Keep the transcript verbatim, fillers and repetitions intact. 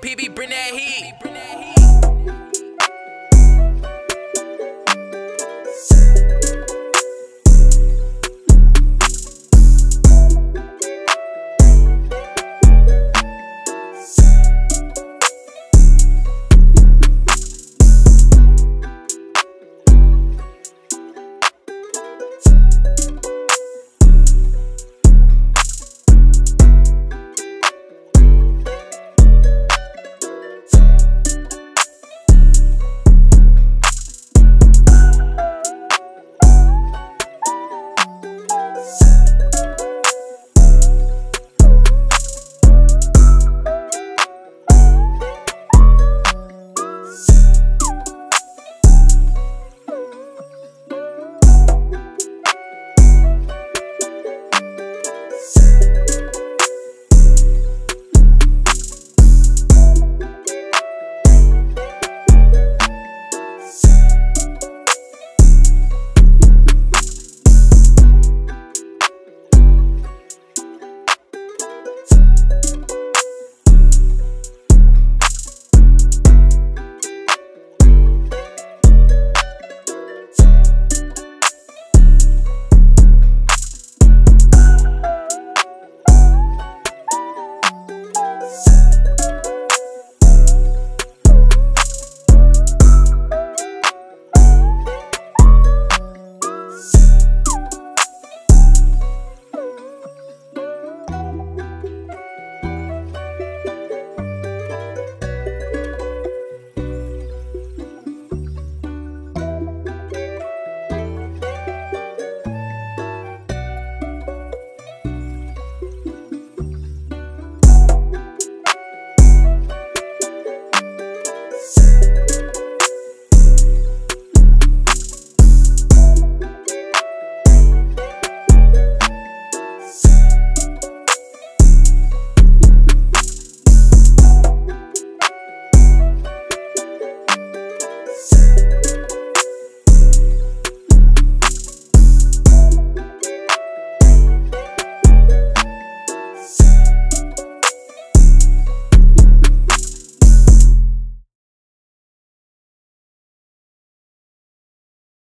P B, bring that heat.